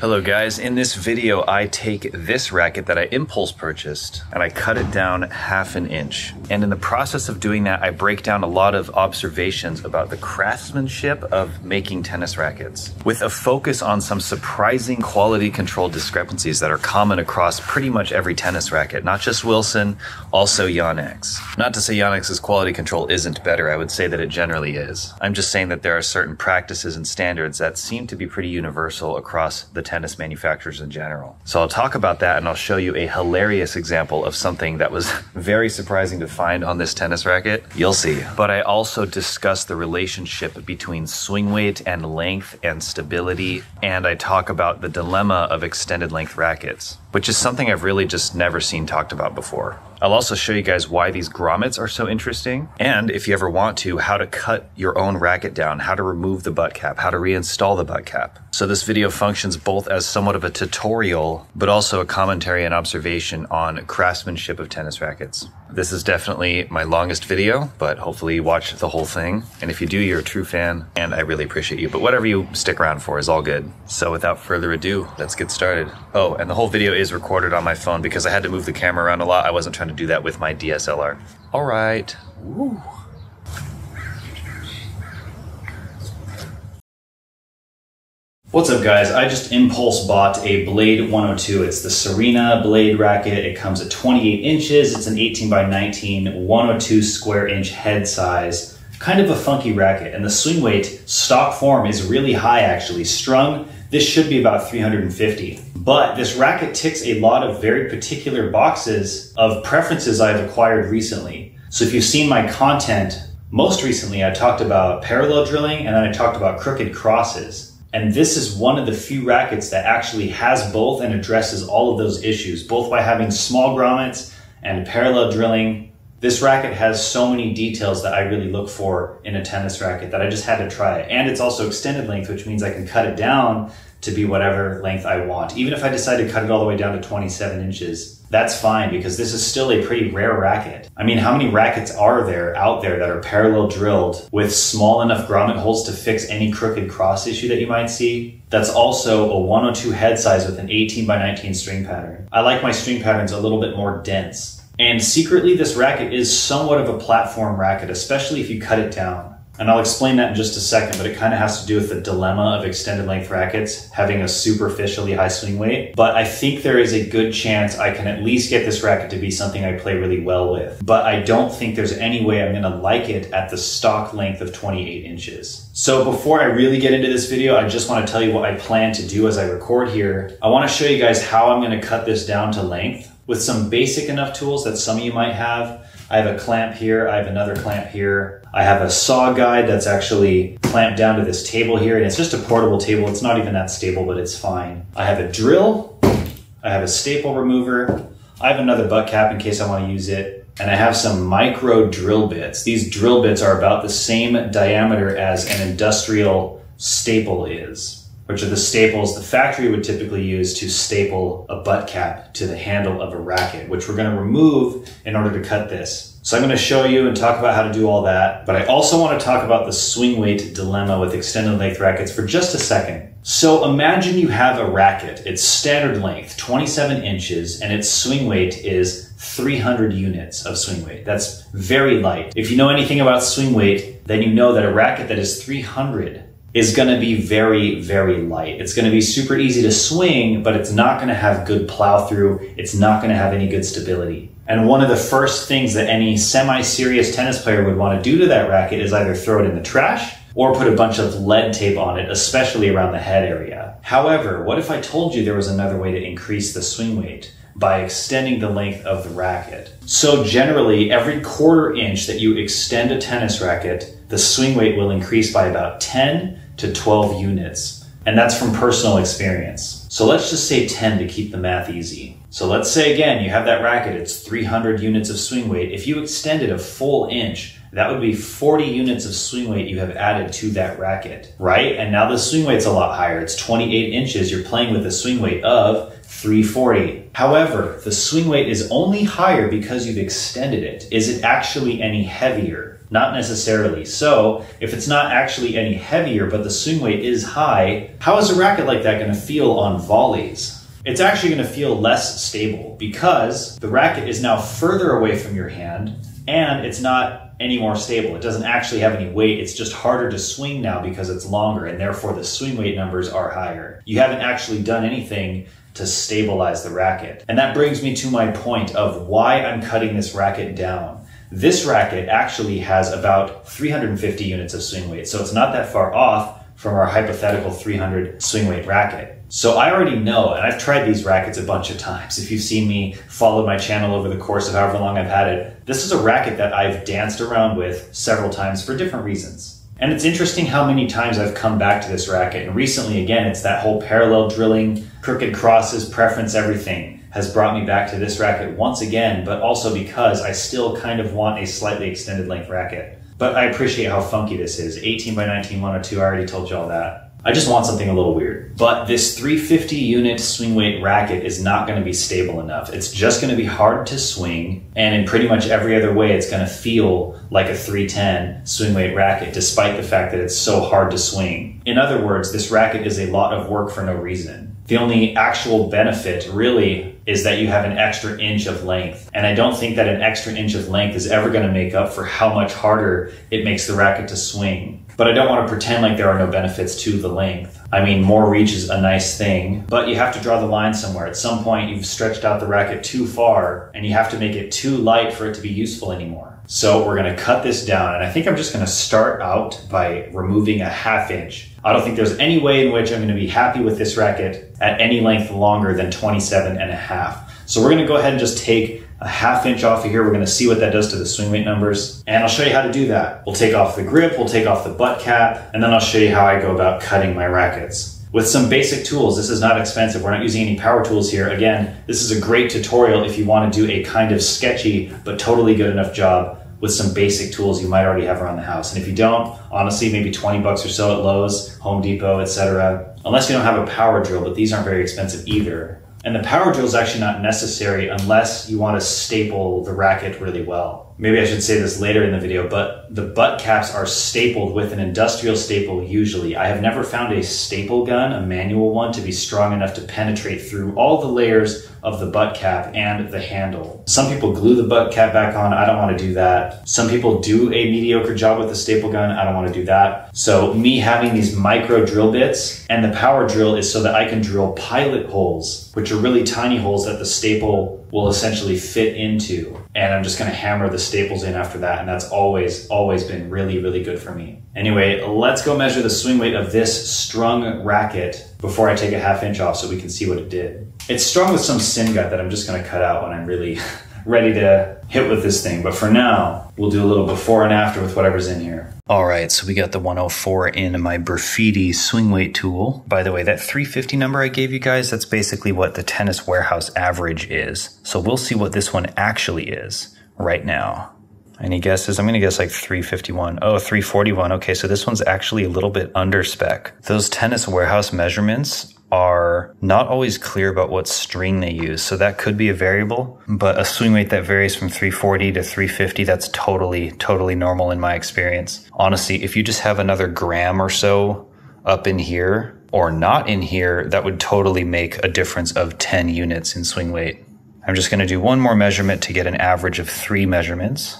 Hello guys, in this video I take this racket that I impulse purchased and I cut it down 1/2 inch. And in the process of doing that, I break down a lot of observations about the craftsmanship of making tennis rackets, with a focus on some surprising quality control discrepancies that are common across pretty much every tennis racket, not just Wilson, also Yonex. Not to say Yonex's quality control isn't better, I would say that it generally is. I'm just saying that there are certain practices and standards that seem to be pretty universal across the tennis manufacturers in general. So I'll talk about that, and I'll show you a hilarious example of something that was very surprising to find on this tennis racket. You'll see. But I also discuss the relationship between swing weight and length and stability, and I talk about the dilemma of extended length rackets, which is something I've really just never seen talked about before. I'll also show you guys why these grommets are so interesting, and if you ever want to, how to cut your own racket down, how to remove the butt cap, how to reinstall the butt cap. So this video functions both as somewhat of a tutorial, but also a commentary and observation on craftsmanship of tennis rackets. This is definitely my longest video, but hopefully you watch the whole thing. And if you do, you're a true fan, and I really appreciate you. But whatever you stick around for is all good. So without further ado, let's get started. Oh, and the whole video is recorded on my phone because I had to move the camera around a lot. I wasn't trying to do that with my DSLR. All right. Woo. What's up guys, I just impulse bought a Blade 102. It's the Serena Blade racket. It comes at 28 inches. It's an 18x19, 102 square inch head size. Kind of a funky racket, and the swing weight, stock form, is really high actually. Strung, this should be about 350. But this racket ticks a lot of very particular boxes of preferences I've acquired recently. So if you've seen my content, most recently I talked about parallel drilling, and then I talked about crooked crosses. And this is one of the few rackets that actually has both and addresses all of those issues, both by having small grommets and parallel drilling. This racket has so many details that I really look for in a tennis racket that I just had to try it. And it's also extended length, which means I can cut it down to be whatever length I want. Even if I decide to cut it all the way down to 27 inches, that's fine, because this is still a pretty rare racket. I mean, how many rackets are there out there that are parallel drilled with small enough grommet holes to fix any crooked cross issue that you might see? That's also a 102 head size with an 18x19 string pattern. I like my string patterns a little bit more dense. And secretly, this racket is somewhat of a platform racket, especially if you cut it down. And I'll explain that in just a second, but it kind of has to do with the dilemma of extended length rackets having a superficially high swing weight. But I think there is a good chance I can at least get this racket to be something I play really well with. But I don't think there's any way I'm gonna like it at the stock length of 28 inches. So before I really get into this video, I just wanna tell you what I plan to do as I record here. I wanna show you guys how I'm gonna cut this down to length with some basic enough tools that some of you might have. I have a clamp here, I have another clamp here. I have a saw guide that's actually clamped down to this table here, and it's just a portable table. It's not even that stable, but it's fine. I have a drill, I have a staple remover, I have another butt cap in case I want to use it, and I have some micro drill bits. These drill bits are about the same diameter as an industrial staple is, which are the staples the factory would typically use to staple a butt cap to the handle of a racket, which we're gonna remove in order to cut this. So I'm gonna show you and talk about how to do all that, but I also wanna talk about the swing weight dilemma with extended length rackets for just a second. So imagine you have a racket, it's standard length, 27 inches, and its swing weight is 300 units of swing weight. That's very light. If you know anything about swing weight, then you know that a racket that is 300 is gonna be very, very light. It's gonna be super easy to swing, but it's not gonna have good plow through. It's not gonna have any good stability. And one of the first things that any semi-serious tennis player would wanna do to that racket is either throw it in the trash or put a bunch of lead tape on it, especially around the head area. However, what if I told you there was another way to increase the swing weight by extending the length of the racket? So generally, every 1/4 inch that you extend a tennis racket, the swing weight will increase by about 10 to 12 units. And that's from personal experience. So let's just say 10 to keep the math easy. So let's say again, you have that racket, it's 300 units of swing weight. If you extended a full inch, that would be 40 units of swing weight you have added to that racket, right? And now the swing weight's a lot higher. It's 28 inches. You're playing with a swing weight of 340. However, the swing weight is only higher because you've extended it. Is it actually any heavier? Not necessarily. So if it's not actually any heavier, but the swing weight is high, how is a racket like that going to feel on volleys? It's actually going to feel less stable because the racket is now further away from your hand and it's not any more stable. It doesn't actually have any weight. It's just harder to swing now because it's longer, and therefore the swing weight numbers are higher. You haven't actually done anything to stabilize the racket. And that brings me to my point of why I'm cutting this racket down. This racket actually has about 350 units of swing weight, so it's not that far off from our hypothetical 300 swing weight racket. So I already know, and I've tried these rackets a bunch of times. If you've seen me follow my channel over the course of however long I've had it, this is a racket that I've danced around with several times for different reasons. And it's interesting how many times I've come back to this racket. And recently, again, it's that whole parallel drilling, crooked crosses, preference, everything has brought me back to this racket once again, but also because I still kind of want a slightly extended length racket. But I appreciate how funky this is. 18 by 19 102, I already told you all that. I just want something a little weird. But this 350 unit swing weight racket is not gonna be stable enough. It's just gonna be hard to swing, and in pretty much every other way, it's gonna feel like a 310 swing weight racket, despite the fact that it's so hard to swing. In other words, this racket is a lot of work for no reason. The only actual benefit really is that you have an extra inch of length. And I don't think that an extra inch of length is ever gonna make up for how much harder it makes the racket to swing. But I don't wanna pretend like there are no benefits to the length. I mean, more reach is a nice thing, but you have to draw the line somewhere. At some point, you've stretched out the racket too far and you have to make it too light for it to be useful anymore. So we're gonna cut this down, and I think I'm just gonna start out by removing a half inch. I don't think there's any way in which I'm gonna be happy with this racket at any length longer than 27.5. So we're gonna go ahead and just take a half inch off of here. We're gonna see what that does to the swing weight numbers, and I'll show you how to do that. We'll take off the grip, we'll take off the butt cap, and then I'll show you how I go about cutting my rackets. With some basic tools, this is not expensive. We're not using any power tools here. Again, this is a great tutorial if you want to do a kind of sketchy but totally good enough job with some basic tools you might already have around the house. And if you don't, honestly, maybe 20 bucks or so at Lowe's, Home Depot, etc. Unless you don't have a power drill, but these aren't very expensive either. And the power drill is actually not necessary unless you want to staple the racket really well. Maybe I should say this later in the video, but the butt caps are stapled with an industrial staple usually. I have never found a staple gun, a manual one, to be strong enough to penetrate through all the layers of the butt cap and the handle. Some people glue the butt cap back on. I don't want to do that. Some people do a mediocre job with the staple gun. I don't want to do that. So me having these micro drill bits and the power drill is so that I can drill pilot holes, which are really tiny holes that the staple will essentially fit into. And I'm just gonna hammer the staples in after that, and that's always been really, really good for me. Anyway, let's go measure the swing weight of this strung racket before I take a half inch off so we can see what it did. It's strung with some syngut that I'm just gonna cut out when I'm really ready to hit with this thing. But for now, we'll do a little before and after with whatever's in here. All right, so we got the 104 in my Berfidi swing weight tool. By the way, that 350 number I gave you guys, that's basically what the Tennis Warehouse average is. So we'll see what this one actually is right now. Any guesses? I'm gonna guess like 351. Oh, 341. Okay, so this one's actually a little bit under spec. Those Tennis Warehouse measurements are not always clear about what string they use. So that could be a variable, but a swing weight that varies from 340 to 350, that's totally normal in my experience. Honestly, if you just have another gram or so up in here or not in here, that would totally make a difference of 10 units in swing weight. I'm just gonna do one more measurement to get an average of 3 measurements.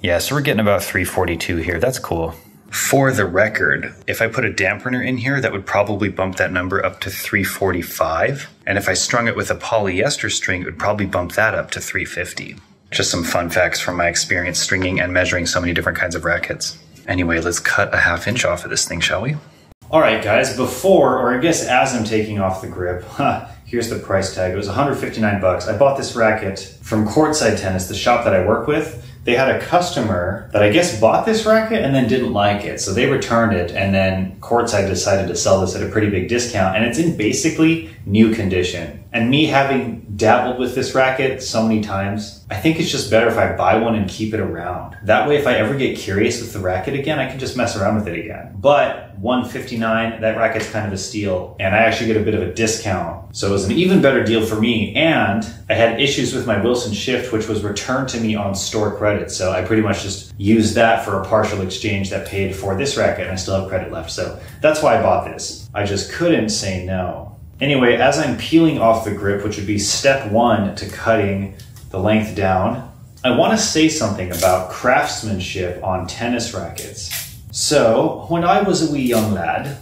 Yeah, so we're getting about 342 here, that's cool. For the record, if I put a dampener in here, that would probably bump that number up to 345. And if I strung it with a polyester string, it would probably bump that up to 350. Just some fun facts from my experience stringing and measuring so many different kinds of rackets. Anyway, let's cut a half inch off of this thing, shall we? All right, guys, before, or I guess as I'm taking off the grip, here's the price tag. It was 159 bucks. I bought this racket from Courtside Tennis, the shop that I work with. They had a customer that I guess bought this racket and then didn't like it. So they returned it, and then Courtside decided to sell this at a pretty big discount, and it's in basically new condition. And me having dabbled with this racket so many times. I think it's just better if I buy one and keep it around. That way, if I ever get curious with the racket again, I can just mess around with it again. But $159, that racket's kind of a steal, and I actually get a bit of a discount. So it was an even better deal for me, and I had issues with my Wilson Shift, which was returned to me on store credit. So I pretty much just used that for a partial exchange that paid for this racket, and I still have credit left. So that's why I bought this. I just couldn't say no. Anyway, as I'm peeling off the grip, which would be step one to cutting the length down, I want to say something about craftsmanship on tennis rackets. So when I was a wee young lad,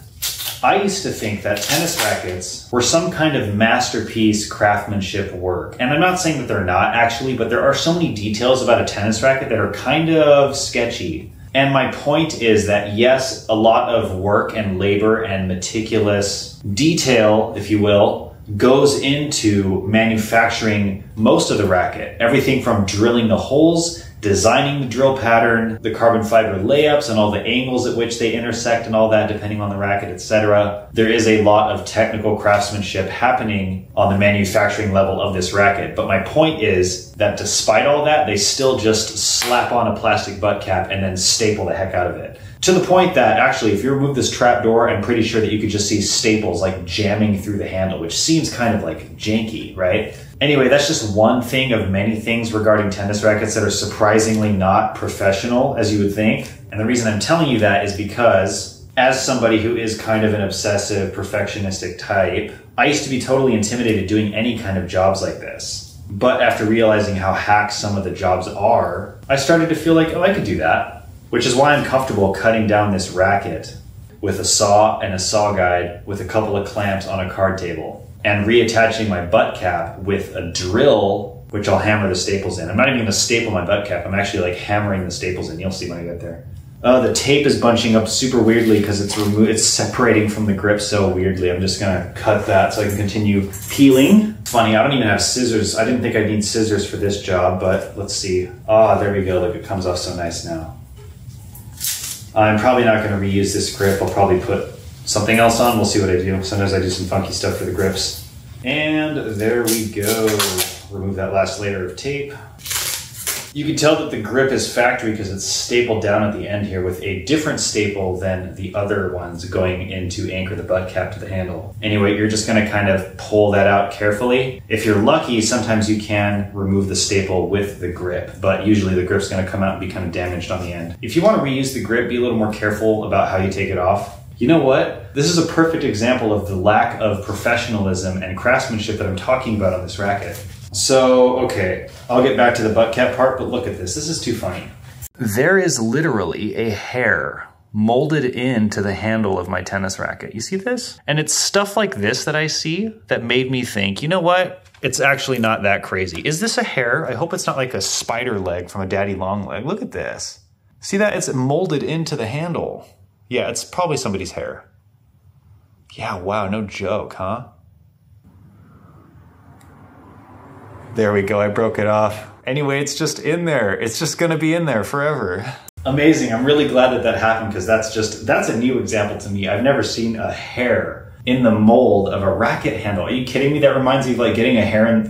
I used to think that tennis rackets were some kind of masterpiece craftsmanship work. And I'm not saying that they're not actually, but there are so many details about a tennis racket that are kind of sketchy. And my point is that, yes, a lot of work and labor and meticulous detail, if you will, goes into manufacturing most of the racket. Everything from drilling the holes, designing the drill pattern, the carbon fiber layups, and all the angles at which they intersect and all that, depending on the racket, etc. There is a lot of technical craftsmanship happening on the manufacturing level of this racket. But my point is that despite all that, they still just slap on a plastic butt cap and then staple the heck out of it. To the point that actually, if you remove this trap door, I'm pretty sure that you could just see staples like jamming through the handle, which seems kind of like janky, right? Anyway, that's just one thing of many things regarding tennis rackets that are surprisingly not professional, as you would think. And the reason I'm telling you that is because, as somebody who is kind of an obsessive, perfectionistic type, I used to be totally intimidated doing any kind of jobs like this. But after realizing how hack some of the jobs are, I started to feel like, oh, I could do that. Which is why I'm comfortable cutting down this racket with a saw and a saw guide with a couple of clamps on a card table and reattaching my butt cap with a drill, which I'll hammer the staples in. I'm not even gonna staple my butt cap. I'm actually like hammering the staples in. You'll see when I get there. The tape is bunching up super weirdly because it's separating from the grip so weirdly. I'm just gonna cut that so I can continue peeling. Funny, I don't even have scissors. I didn't think I'd need scissors for this job, but let's see. Ah, there we go, look, it comes off so nice now. I'm probably not going to reuse this grip. I'll probably put something else on. We'll see what I do. Sometimes I do some funky stuff for the grips. And there we go. Remove that last layer of tape. You can tell that the grip is factory because it's stapled down at the end here with a different staple than the other ones going in to anchor the butt cap to the handle. Anyway, you're just going to kind of pull that out carefully. If you're lucky, sometimes you can remove the staple with the grip, but usually the grip's going to come out and be kind of damaged on the end. If you want to reuse the grip, be a little more careful about how you take it off. You know what? This is a perfect example of the lack of professionalism and craftsmanship that I'm talking about on this racket. So, okay, I'll get back to the butt cap part, but look at this. This is too funny. There is literally a hair molded into the handle of my tennis racket. You see this? And it's stuff like this that I see that made me think, you know what? It's actually not that crazy. Is this a hair? I hope it's not like a spider leg from a daddy long leg. Look at this. See that? It's molded into the handle. Yeah, it's probably somebody's hair. Yeah, wow, no joke, huh? There we go, I broke it off. Anyway, it's just in there. It's just gonna be in there forever. Amazing, I'm really glad that that happened because that's a new example to me. I've never seen a hair in the mold of a racket handle. Are you kidding me? That reminds me of like getting a hair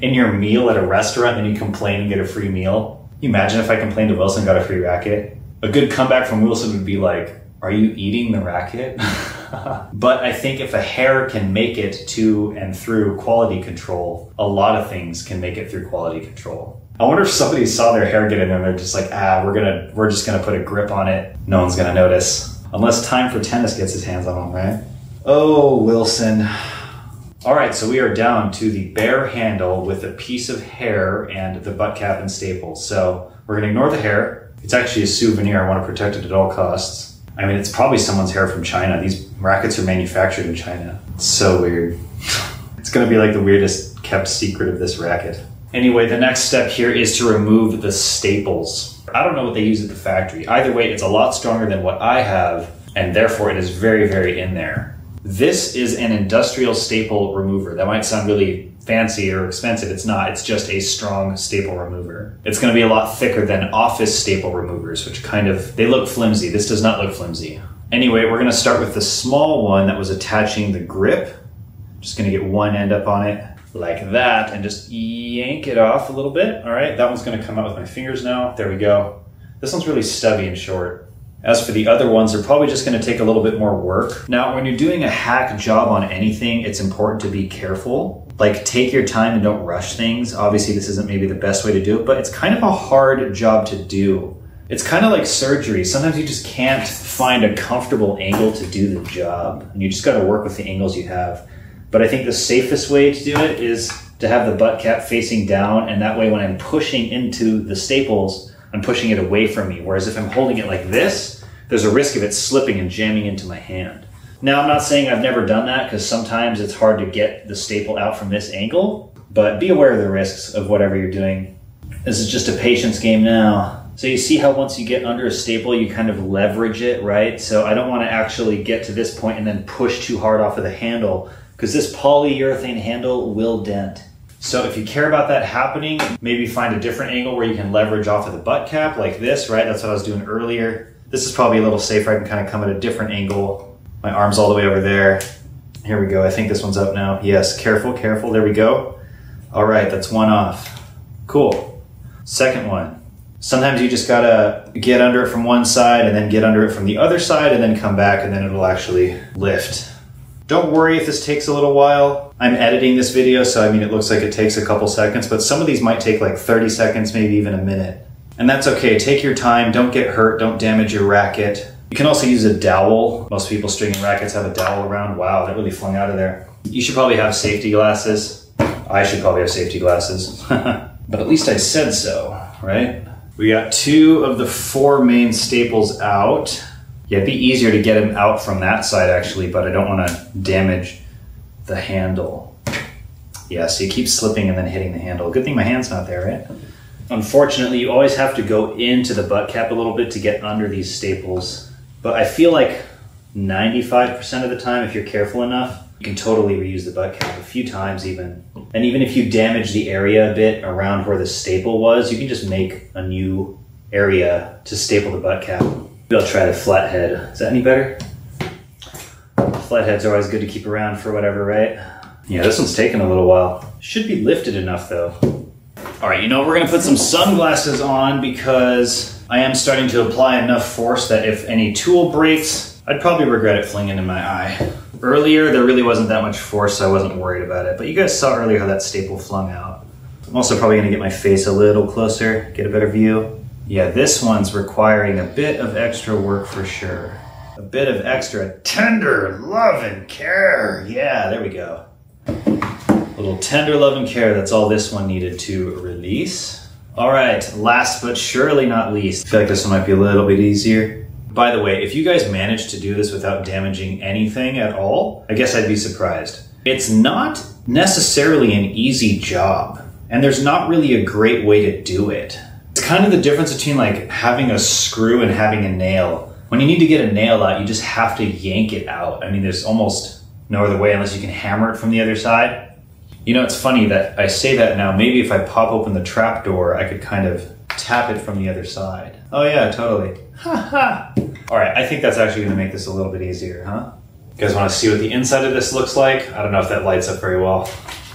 in your meal at a restaurant and you complain and get a free meal. Can you imagine if I complained to Wilson and got a free racket? A good comeback from Wilson would be like, are you eating the racket? But I think if a hair can make it to and through quality control, a lot of things can make it through quality control. I wonder if somebody saw their hair get in there and they're just like, ah, we're just gonna put a grip on it. No one's gonna notice. Unless Time for Tennis gets his hands on them, right? Oh, Wilson. All right, so we are down to the bare handle with a piece of hair and the butt cap and staples. So we're gonna ignore the hair. It's actually a souvenir. I wanna protect it at all costs. I mean, it's probably someone's hair from China. These rackets are manufactured in China. It's so weird. It's gonna be like the weirdest kept secret of this racket. Anyway, the next step here is to remove the staples. I don't know what they use at the factory. Either way, it's a lot stronger than what I have, and therefore it is very, very in there. This is an industrial staple remover. That might sound really fancy or expensive. It's not. It's just a strong staple remover. It's going to be a lot thicker than office staple removers, which kind of, they look flimsy. This does not look flimsy. Anyway, we're going to start with the small one that was attaching the grip. Just going to get one end up on it. like that and just yank it off a little bit. All right, that one's gonna come out with my fingers now. There we go. This one's really stubby and short. As for the other ones, they're probably just gonna take a little bit more work. Now, when you're doing a hack job on anything, it's important to be careful. Like, take your time and don't rush things. Obviously, this isn't maybe the best way to do it, but it's kind of a hard job to do. It's kind of like surgery. Sometimes you just can't find a comfortable angle to do the job, and you just gotta work with the angles you have. But I think the safest way to do it is to have the butt cap facing down, and that way when I'm pushing into the staples, I'm pushing it away from me. Whereas if I'm holding it like this, there's a risk of it slipping and jamming into my hand. Now, I'm not saying I've never done that, because sometimes it's hard to get the staple out from this angle, but be aware of the risks of whatever you're doing. This is just a patience game now. So you see how once you get under a staple, you kind of leverage it, right? So I don't want to actually get to this point and then push too hard off of the handle, because this polyurethane handle will dent. So if you care about that happening, maybe find a different angle where you can leverage off of the butt cap like this, right? That's what I was doing earlier. This is probably a little safer. I can kind of come at a different angle. My arm's all the way over there. Here we go. I think this one's up now. Yes, careful, careful. There we go. All right, that's one off. Cool. Second one. Sometimes you just gotta get under it from one side and then get under it from the other side and then come back and then it'll actually lift. Don't worry if this takes a little while. I'm editing this video, so I mean, it looks like it takes a couple seconds, but some of these might take like 30 seconds, maybe even a minute. And that's okay, take your time, don't get hurt, don't damage your racket. You can also use a dowel. Most people stringing rackets have a dowel around. Wow, that really flung out of there. You should probably have safety glasses. I should probably have safety glasses, but at least I said so, right? We got two of the four main staples out. Yeah, it'd be easier to get him out from that side actually, but I don't want to damage the handle. Yeah, so you keep slipping and then hitting the handle. Good thing my hand's not there, right? Unfortunately, you always have to go into the butt cap a little bit to get under these staples. But I feel like 95% of the time, if you're careful enough, you can totally reuse the butt cap a few times even. And even if you damage the area a bit around where the staple was, you can just make a new area to staple the butt cap. Maybe I'll try the flathead. Is that any better? Flatheads are always good to keep around for whatever, right? Yeah, this one's taking a little while. Should be lifted enough though. All right, you know, we're gonna put some sunglasses on because I am starting to apply enough force that if any tool breaks, I'd probably regret it flinging in my eye. Earlier, there really wasn't that much force, so I wasn't worried about it, but you guys saw earlier how that staple flung out. I'm also probably gonna get my face a little closer, get a better view. Yeah, this one's requiring a bit of extra work for sure. A bit of extra tender love and care. Yeah, there we go. A little tender love and care. That's all this one needed to release. All right, last but surely not least. I feel like this one might be a little bit easier. By the way, if you guys managed to do this without damaging anything at all, I guess I'd be surprised. It's not necessarily an easy job, and there's not really a great way to do it. It's kind of the difference between like having a screw and having a nail. When you need to get a nail out, you just have to yank it out. I mean, there's almost no other way unless you can hammer it from the other side. You know, it's funny that I say that now. Maybe if I pop open the trap door, I could kind of tap it from the other side. Oh yeah, totally. Ha ha. All right, I think that's actually gonna make this a little bit easier, huh? You guys wanna see what the inside of this looks like? I don't know if that lights up very well.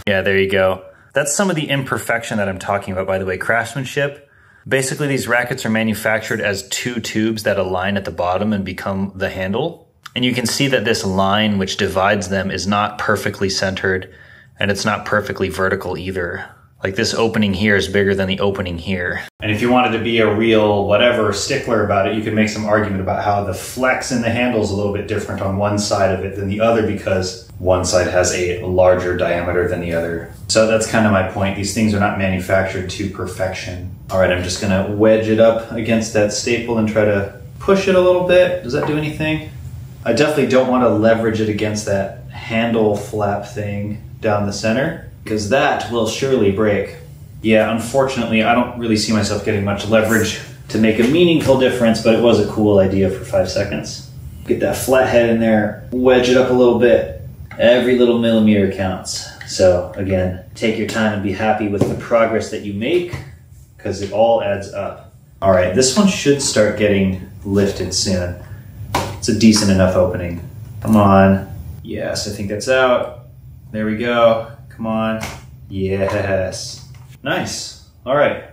Yeah, there you go. That's some of the imperfection that I'm talking about, by the way, craftsmanship. Basically, these rackets are manufactured as two tubes that align at the bottom and become the handle. And you can see that this line which divides them is not perfectly centered, and it's not perfectly vertical either. Like this opening here is bigger than the opening here. And if you wanted to be a real whatever stickler about it, you could make some argument about how the flex in the handle is a little bit different on one side of it than the other because one side has a larger diameter than the other. So that's kind of my point. These things are not manufactured to perfection. All right, I'm just gonna wedge it up against that staple and try to push it a little bit. Does that do anything? I definitely don't want to leverage it against that handle flap thing down the center because that will surely break. Yeah, unfortunately, I don't really see myself getting much leverage to make a meaningful difference, but it was a cool idea for 5 seconds. Get that flathead in there, wedge it up a little bit. Every little millimeter counts. So again, take your time and be happy with the progress that you make because it all adds up. All right, this one should start getting lifted soon. It's a decent enough opening. Come on. Yes, I think that's out. There we go. Come on. Yes. Nice. All right.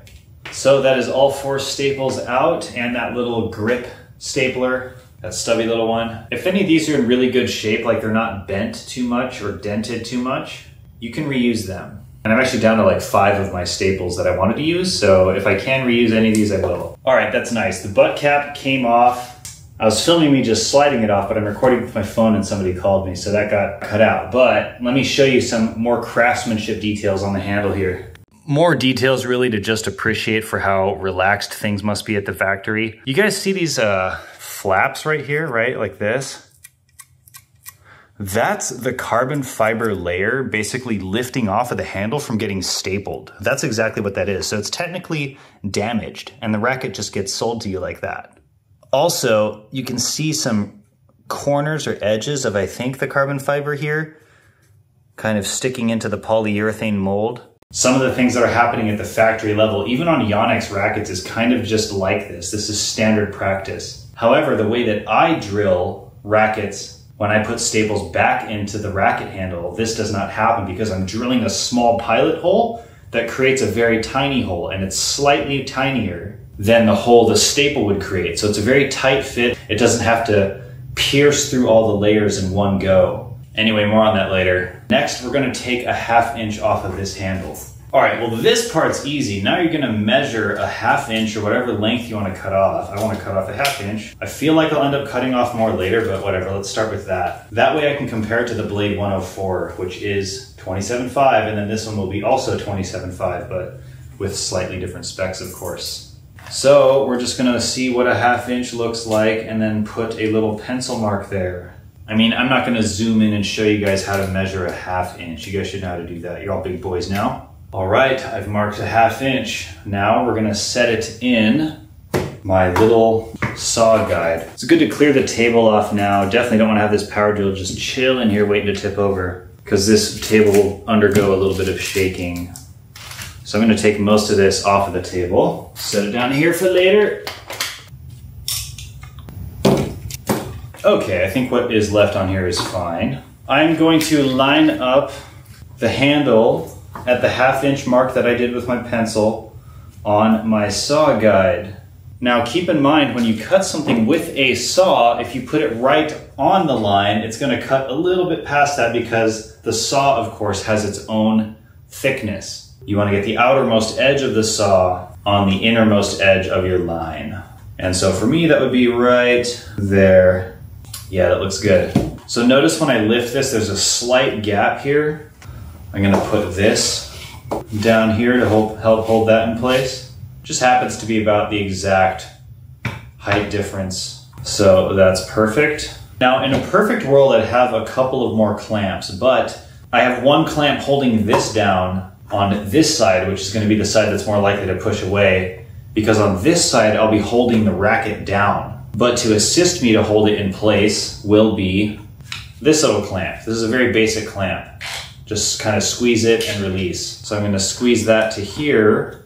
So that is all four staples out and that little grip stapler, that stubby little one. If any of these are in really good shape, like they're not bent too much or dented too much, you can reuse them. And I'm actually down to like 5 of my staples that I wanted to use. So if I can reuse any of these, I will. All right, that's nice. The butt cap came off. I was filming me just sliding it off, but I'm recording with my phone and somebody called me, so that got cut out. But let me show you some more craftsmanship details on the handle here. More details really to just appreciate for how relaxed things must be at the factory. You guys see these flaps right here, right? Like this. That's the carbon fiber layer basically lifting off of the handle from getting stapled. That's exactly what that is. So it's technically damaged and the racket just gets sold to you like that. Also, you can see some corners or edges of, I think, the carbon fiber here, kind of sticking into the polyurethane mold. Some of the things that are happening at the factory level, even on Yonex rackets, is kind of just like this. This is standard practice. However, the way that I drill rackets, when I put staples back into the racket handle, this does not happen because I'm drilling a small pilot hole that creates a very tiny hole, and it's slightly tinier than the hole the staple would create. So it's a very tight fit. It doesn't have to pierce through all the layers in one go. Anyway, more on that later. Next, we're gonna take a 1/2 inch off of this handle. All right, well, this part's easy. Now you're gonna measure a 1/2 inch or whatever length you wanna cut off. I wanna cut off a 1/2 inch. I feel like I'll end up cutting off more later, but whatever, let's start with that. That way I can compare it to the Blade 104, which is 27.5, and then this one will be also 27.5, but with slightly different specs, of course. So we're just gonna see what a 1/2 inch looks like and then put a little pencil mark there. I mean, I'm not gonna zoom in and show you guys how to measure a 1/2 inch. You guys should know how to do that. You're all big boys now. All right, I've marked a 1/2 inch. Now we're gonna set it in my little saw guide. It's good to clear the table off now. Definitely don't wanna have this power drill just chill in here waiting to tip over because this table will undergo a little bit of shaking. So I'm going to take most of this off of the table, set it down here for later. Okay, I think what is left on here is fine. I'm going to line up the handle at the 1/2 inch mark that I did with my pencil on my saw guide. Now keep in mind, when you cut something with a saw, if you put it right on the line, it's going to cut a little bit past that because the saw, of course, has its own thickness. You want to get the outermost edge of the saw on the innermost edge of your line. And so for me, that would be right there. Yeah, that looks good. So notice when I lift this, there's a slight gap here. I'm going to put this down here to help hold that in place. Just happens to be about the exact height difference. So that's perfect. Now, in a perfect world, I'd have a couple of more clamps, but I have one clamp holding this down on this side, which is going to be the side that's more likely to push away, because on this side I'll be holding the racket down. But to assist me to hold it in place will be this little clamp. This is a very basic clamp. Just kind of squeeze it and release. So I'm going to squeeze that to here.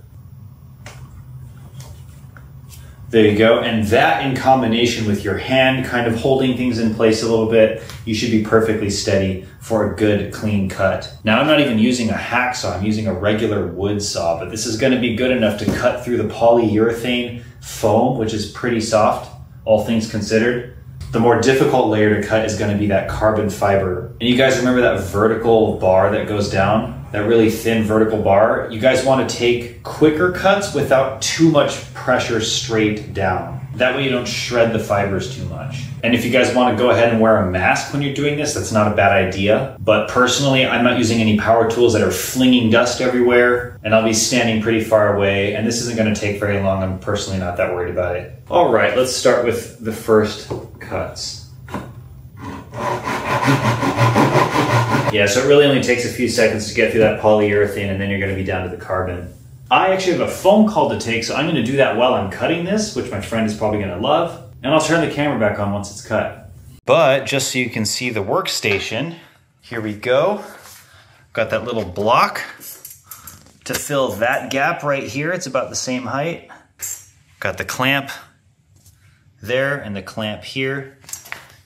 There you go. And that, in combination with your hand kind of holding things in place a little bit, you should be perfectly steady for a good clean cut. Now, I'm not even using a hacksaw, I'm using a regular wood saw, but this is going to be good enough to cut through the polyurethane foam, which is pretty soft, all things considered. The more difficult layer to cut is going to be that carbon fiber. And you guys remember that vertical bar that goes down? That really thin vertical bar? You guys want to take quicker cuts without too much pressure straight down. That way you don't shred the fibers too much. And if you guys want to go ahead and wear a mask when you're doing this, that's not a bad idea. But personally, I'm not using any power tools that are flinging dust everywhere, and I'll be standing pretty far away, and this isn't going to take very long. I'm personally not that worried about it. All right, let's start with the first cuts. Yeah, so it really only takes a few seconds to get through that polyurethane, and then you're going to be down to the carbon. I actually have a phone call to take, so I'm going to do that while I'm cutting this, which my friend is probably going to love. And I'll turn the camera back on once it's cut. But just so you can see the workstation, here we go. Got that little block to fill that gap right here. It's about the same height. Got the clamp there and the clamp here.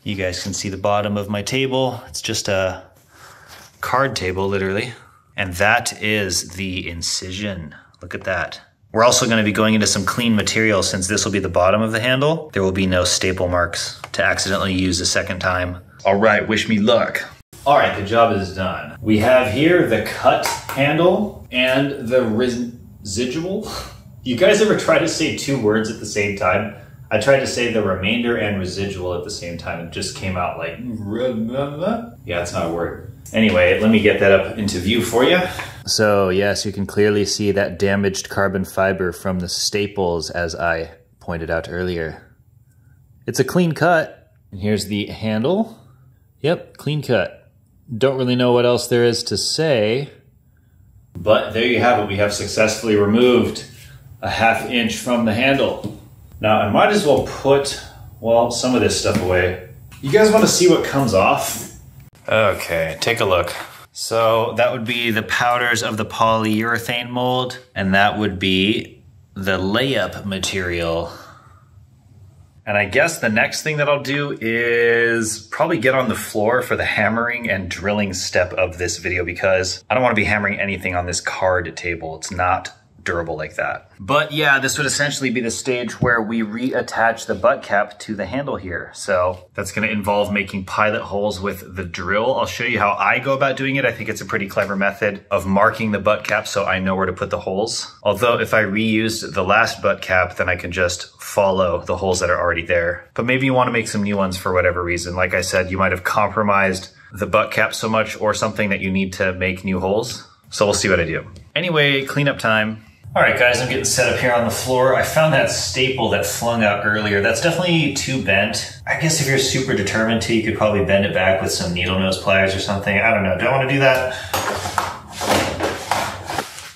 You guys can see the bottom of my table. It's just a card table, literally. And that is the incision. Look at that. We're also going to be going into some clean material since this will be the bottom of the handle. There will be no staple marks to accidentally use a second time. All right, wish me luck. All right, the job is done. We have here the cut handle and the residual. You guys ever try to say two words at the same time? I tried to say the remainder and residual at the same time. It just came out like, yeah, it's not a word. Anyway, let me get that up into view for you. So yes, you can clearly see that damaged carbon fiber from the staples, as I pointed out earlier. It's a clean cut. And here's the handle. Yep, clean cut. Don't really know what else there is to say, but there you have it. We have successfully removed a ½ inch from the handle. Now I might as well put, well, some of this stuff away. You guys want to see what comes off? Okay, take a look. So that would be the powders of the polyurethane mold, and that would be the layup material. And I guess the next thing that I'll do is probably get on the floor for the hammering and drilling step of this video, because I don't want to be hammering anything on this card table. It's not durable like that. But yeah, this would essentially be the stage where we reattach the butt cap to the handle here. So that's going to involve making pilot holes with the drill. I'll show you how I go about doing it. I think it's a pretty clever method of marking the butt cap so I know where to put the holes. Although if I reused the last butt cap, then I can just follow the holes that are already there. But maybe you want to make some new ones for whatever reason. Like I said, you might have compromised the butt cap so much or something that you need to make new holes. So we'll see what I do. Anyway, cleanup time. All right, guys, I'm getting set up here on the floor. I found that staple that flung out earlier. That's definitely too bent. I guess if you're super determined to, you could probably bend it back with some needle nose pliers or something. I don't know. Do I want to do that?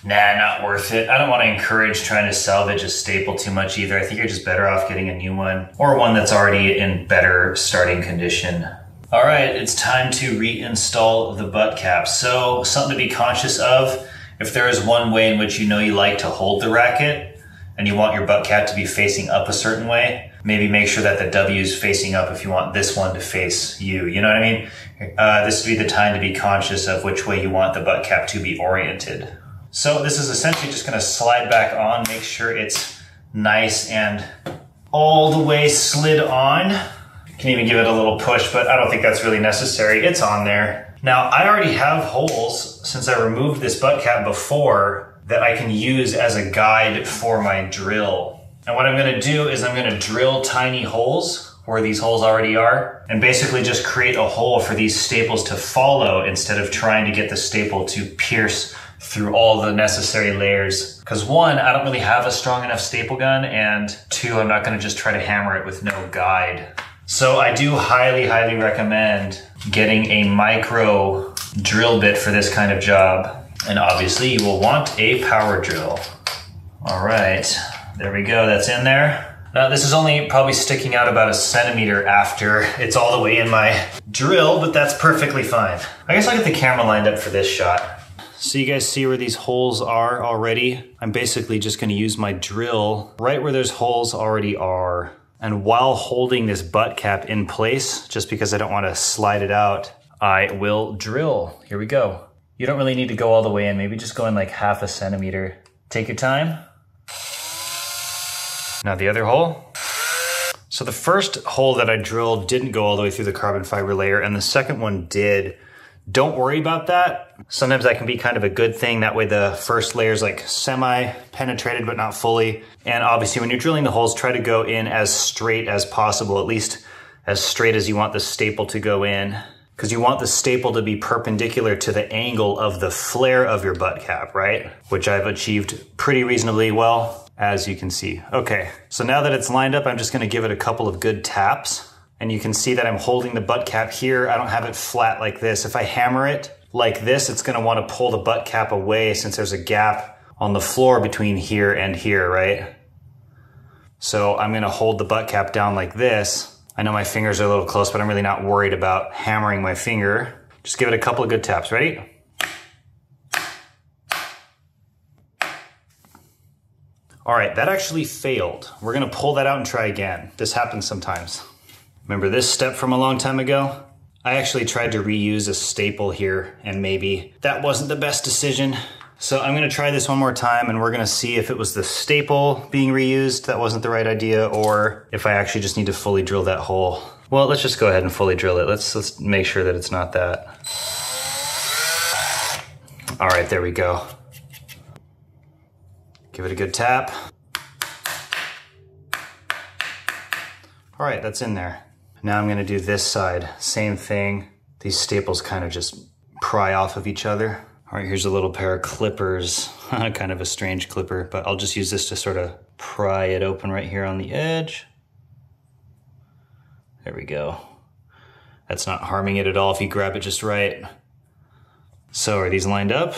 Nah, not worth it. I don't want to encourage trying to salvage a staple too much either. I think you're just better off getting a new one or one that's already in better starting condition. All right, it's time to reinstall the butt cap. So something to be conscious of. If there is one way in which you know you like to hold the racket and you want your butt cap to be facing up a certain way, maybe make sure that the W is facing up if you want this one to face you. You know what I mean? This would be the time to be conscious of which way you want the butt cap to be oriented. So this is essentially just going to slide back on, make sure it's nice and all the way slid on. You can even give it a little push, but I don't think that's really necessary. It's on there. Now, I already have holes since I removed this butt cap before that I can use as a guide for my drill. And what I'm going to do is I'm going to drill tiny holes where these holes already are and basically just create a hole for these staples to follow instead of trying to get the staple to pierce through all the necessary layers. Because one, I don't really have a strong enough staple gun, and two, I'm not going to just try to hammer it with no guide. So I do highly, highly recommend getting a micro drill bit for this kind of job. And obviously you will want a power drill. All right, there we go, that's in there. Now this is only probably sticking out about 1 centimeter after it's all the way in my drill, but that's perfectly fine. I guess I'll get the camera lined up for this shot. So you guys see where these holes are already? I'm basically just gonna use my drill right where those holes already are. And while holding this butt cap in place, just because I don't want to slide it out, I will drill. Here we go. You don't really need to go all the way in. Maybe just go in like ½ a centimeter. Take your time. Now the other hole. So the first hole that I drilled didn't go all the way through the carbon fiber layer, and the second one did. Don't worry about that. Sometimes that can be kind of a good thing. That way the first layer is like semi-penetrated, but not fully. And obviously when you're drilling the holes, try to go in as straight as possible, at least as straight as you want the staple to go in, because you want the staple to be perpendicular to the angle of the flare of your butt cap, right? Which I've achieved pretty reasonably well, as you can see. Okay, so now that it's lined up, I'm just gonna give it a couple of good taps. And you can see that I'm holding the butt cap here. I don't have it flat like this. If I hammer it like this, it's gonna wanna pull the butt cap away since there's a gap on the floor between here and here, right? So I'm gonna hold the butt cap down like this. I know my fingers are a little close, but I'm really not worried about hammering my finger. Just give it a couple of good taps, ready? All right, that actually failed. We're gonna pull that out and try again. This happens sometimes. Remember this step from a long time ago? I actually tried to reuse a staple here, and maybe that wasn't the best decision. So I'm gonna try this one more time, and we're gonna see if it was the staple being reused that wasn't the right idea, or if I actually just need to fully drill that hole. Well, let's just go ahead and fully drill it. Let's make sure that it's not that. All right, there we go. Give it a good tap. All right, that's in there. Now I'm gonna do this side, same thing. These staples kind of just pry off of each other. All right, here's a little pair of clippers, kind of a strange clipper, but I'll just use this to sort of pry it open right here on the edge. There we go. That's not harming it at all if you grab it just right. So are these lined up?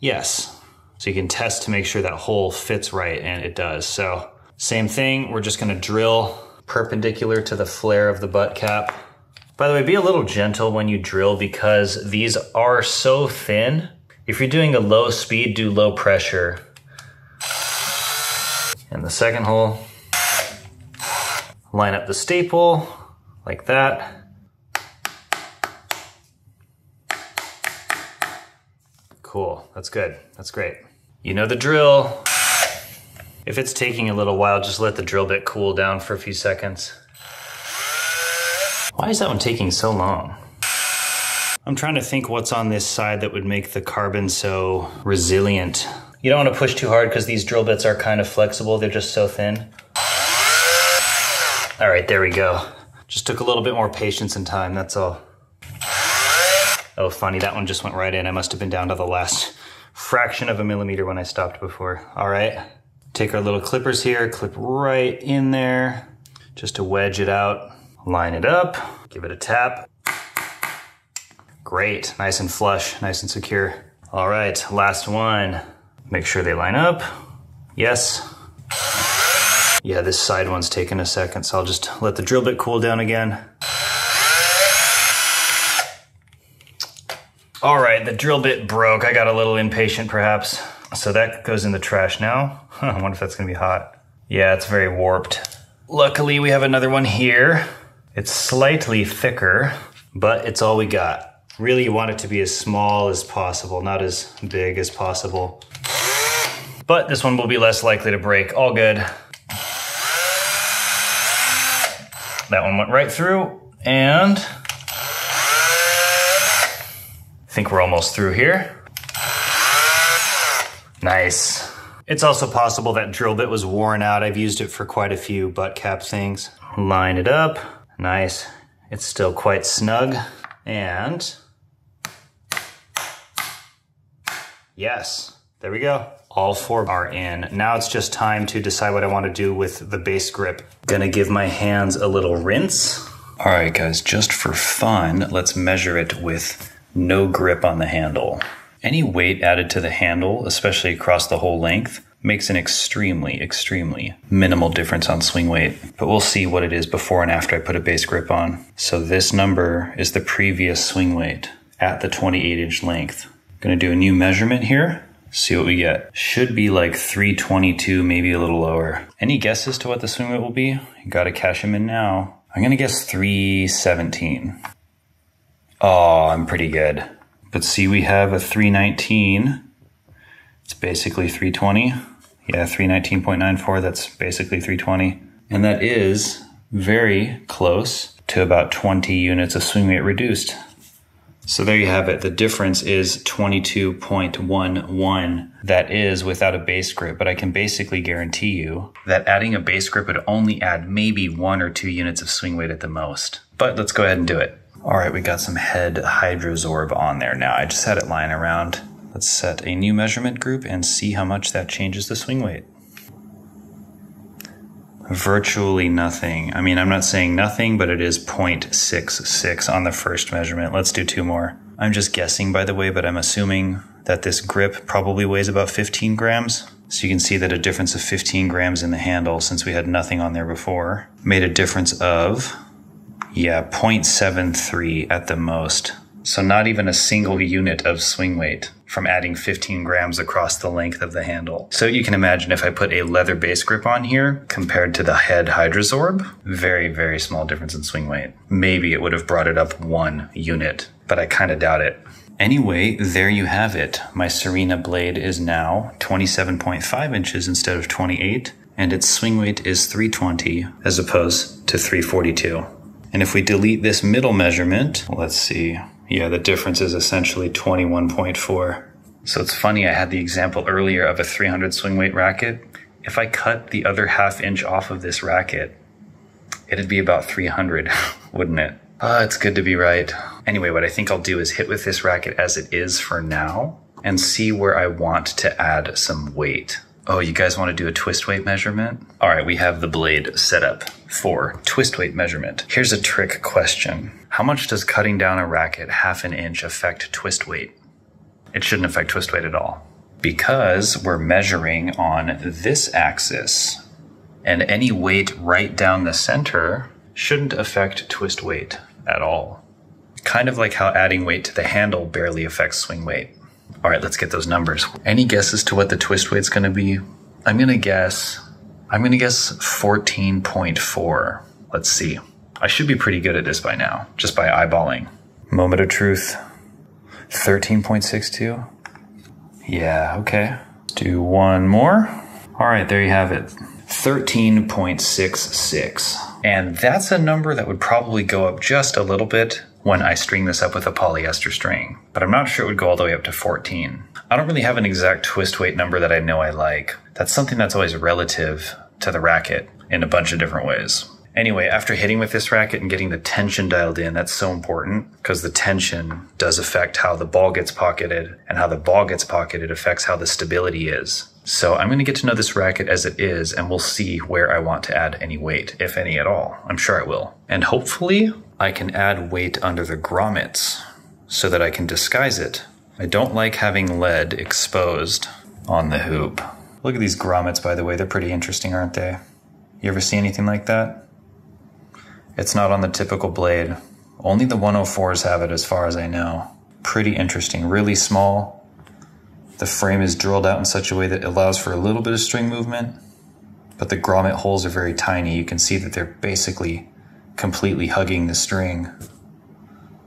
Yes. So you can test to make sure that hole fits right, and it does. So same thing, we're just gonna drill perpendicular to the flare of the butt cap. By the way, be a little gentle when you drill because these are so thin. If you're doing a low speed, do low pressure. And the second hole. Line up the staple like that. Cool, that's good, that's great. You know the drill. If it's taking a little while, just let the drill bit cool down for a few seconds. Why is that one taking so long? I'm trying to think what's on this side that would make the carbon so resilient. You don't want to push too hard because these drill bits are kind of flexible, they're just so thin. All right, there we go. Just took a little bit more patience and time, that's all. Oh, funny, that one just went right in. I must have been down to the last fraction of a millimeter when I stopped before. All right, take our little clippers here, clip right in there, just to wedge it out. Line it up, give it a tap. Great, nice and flush, nice and secure. All right, last one. Make sure they line up. Yes. Yeah, this side one's taking a second, so I'll just let the drill bit cool down again. All right, the drill bit broke. I got a little impatient, perhaps. So that goes in the trash now. I wonder if that's gonna be hot. Yeah, it's very warped. Luckily, we have another one here. It's slightly thicker, but it's all we got. Really, you want it to be as small as possible, not as big as possible. But this one will be less likely to break. All good. That one went right through, and I think we're almost through here. Nice. It's also possible that drill bit was worn out. I've used it for quite a few butt cap things. Line it up, nice. It's still quite snug, and yes, there we go. All four are in. Now it's just time to decide what I want to do with the base grip. Gonna give my hands a little rinse. All right, guys, just for fun, let's measure it with no grip on the handle. Any weight added to the handle, especially across the whole length, makes an extremely, extremely minimal difference on swing weight. But we'll see what it is before and after I put a base grip on. So this number is the previous swing weight at the 28-inch length. Gonna do a new measurement here. See what we get. Should be like 322, maybe a little lower. Any guesses to what the swing weight will be? You gotta cash them in now. I'm gonna guess 317. Oh, I'm pretty good. But see, we have a 319. It's basically 320. Yeah, 319.94, that's basically 320. And that is very close to about 20 units of swing weight reduced. So there you have it. The difference is 22.11. That is without a base grip, but I can basically guarantee you that adding a base grip would only add maybe 1 or 2 units of swing weight at the most. But let's go ahead and do it. All right, we got some head hydrosorb on there now. I just had it lying around. Let's set a new measurement group and see how much that changes the swing weight. Virtually nothing. I mean, I'm not saying nothing, but it is 0.66 on the first measurement. Let's do 2 more. I'm just guessing, by the way, but I'm assuming that this grip probably weighs about 15 grams. So you can see that a difference of 15 grams in the handle, since we had nothing on there before, made a difference of, yeah, 0.73 at the most. So not even a single unit of swing weight from adding 15 grams across the length of the handle. So you can imagine if I put a leather base grip on here compared to the head Hydrazorb, very, very small difference in swing weight. Maybe it would have brought it up 1 unit, but I kind of doubt it. Anyway, there you have it. My Serena blade is now 27.5 inches instead of 28, and its swing weight is 320 as opposed to 342. And if we delete this middle measurement, let's see. Yeah, the difference is essentially 21.4. So it's funny, I had the example earlier of a 300 swing weight racket. If I cut the other half inch off of this racket, it'd be about 300, wouldn't it? It's good to be right. Anyway, what I think I'll do is hit with this racket as it is for now and see where I want to add some weight. Oh, you guys want to do a twist weight measurement? All right, we have the blade set up for twist weight measurement. Here's a trick question. How much does cutting down a racket 1/2 inch affect twist weight? It shouldn't affect twist weight at all because we're measuring on this axis, and any weight right down the center shouldn't affect twist weight at all. Kind of like how adding weight to the handle barely affects swing weight. All right, let's get those numbers. Any guesses to what the twist weight's going to be? I'm going to guess 14.4. Let's see. I should be pretty good at this by now, just by eyeballing. Moment of truth. 13.62. Yeah, okay. Do one more. All right, there you have it. 13.66. And that's a number that would probably go up just a little bit when I string this up with a polyester string, but I'm not sure it would go all the way up to 14. I don't really have an exact twist weight number that I know I like. That's something that's always relative to the racket in a bunch of different ways. Anyway, after hitting with this racket and getting the tension dialed in, that's so important because the tension does affect how the ball gets pocketed, and how the ball gets pocketed affects how the stability is. So I'm going to get to know this racket as it is, and we'll see where I want to add any weight, if any at all. I'm sure I will. And hopefully I can add weight under the grommets so that I can disguise it. I don't like having lead exposed on the hoop. Look at these grommets, by the way. They're pretty interesting, aren't they? You ever see anything like that? It's not on the typical blade. Only the 104s have it as far as I know. Pretty interesting. Really small. The frame is drilled out in such a way that it allows for a little bit of string movement, but the grommet holes are very tiny. You can see that they're basically completely hugging the string.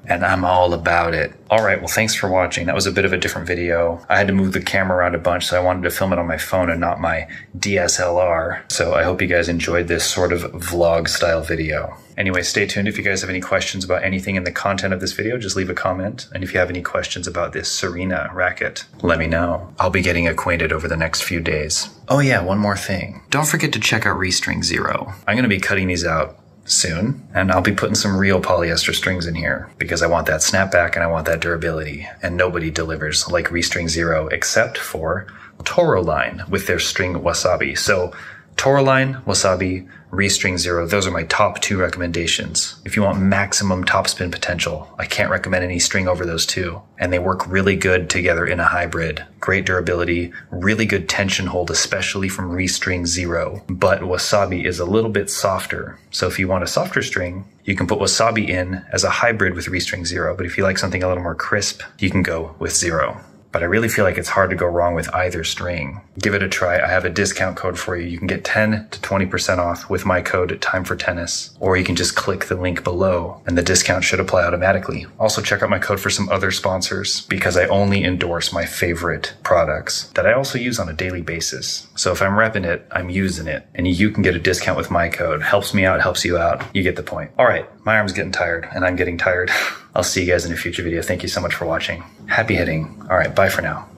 And I'm all about it. All right, well, thanks for watching. That was a bit of a different video. I had to move the camera around a bunch, so I wanted to film it on my phone and not my DSLR. So I hope you guys enjoyed this sort of vlog style video. Anyway, stay tuned. If you guys have any questions about anything in the content of this video, just leave a comment. And if you have any questions about this Serena racket, let me know. I'll be getting acquainted over the next few days. Oh yeah, one more thing. Don't forget to check out Restring Zero. I'm gonna be cutting these out soon, and I'll be putting some real polyester strings in here because I want that snapback and I want that durability, and nobody delivers like Restring Zero except for Toro Line with their string Wasabi. So Toro Line, Wasabi, Restring Zero, those are my top 2 recommendations. If you want maximum topspin potential, I can't recommend any string over those 2. And they work really good together in a hybrid. Great durability, really good tension hold, especially from Restring Zero. But Wasabi is a little bit softer. So if you want a softer string, you can put Wasabi in as a hybrid with Restring Zero. But if you like something a little more crisp, you can go with Zero. But I really feel like it's hard to go wrong with either string. Give it a try. I have a discount code for you. You can get 10 to 20% off with my code Time for Tennis, or you can just click the link below and the discount should apply automatically. Also check out my code for some other sponsors because I only endorse my favorite products that I also use on a daily basis. So if I'm repping it, I'm using it, and you can get a discount with my code. Helps me out, helps you out. You get the point. All right, my arm's getting tired and I'm getting tired. I'll see you guys in a future video. Thank you so much for watching. Happy hitting. All right, bye for now.